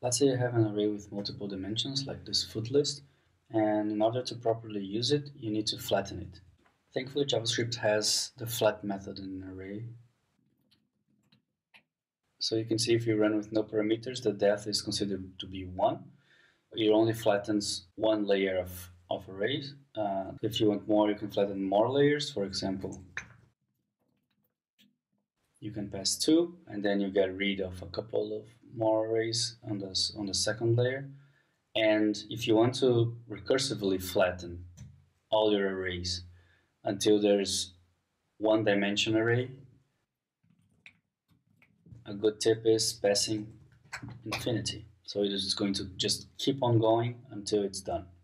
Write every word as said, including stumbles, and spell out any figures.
Let's say you have an array with multiple dimensions like this foot list, and in order to properly use it, you need to flatten it. Thankfully, JavaScript has the flat method in an array. So you can see if you run with no parameters, the depth is considered to be one. It only flattens one layer of, of arrays. Uh, if you want more, you can flatten more layers. For example, you can pass two, and then you get rid of a couple of more arrays on the, on the second layer. And if you want to recursively flatten all your arrays until there's one dimension array, a good tip is passing infinity. So it is going to just keep on going until it's done.